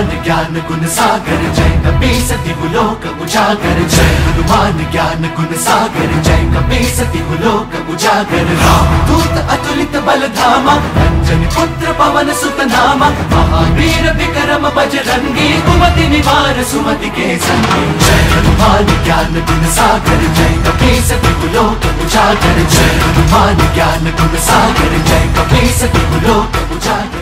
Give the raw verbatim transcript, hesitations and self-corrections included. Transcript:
हनुमान ज्ञान गुण सागर जय कपी सती लोक उजागर जय हनुमान ज्ञान गुण सागर जय कपी सती लोक उजागर रामदूत अतुलित बल धामा अंजनी पुत्र पवन सुत नामा महावीर विक्रम बजरंगी कुमति निवार सुमति के संगी जय हनुमान ज्ञान गुण सागर जय कपी सती लोक उजागर जय हनुमान ज्ञान गुण सागर जय कपी सती लोक उजागर।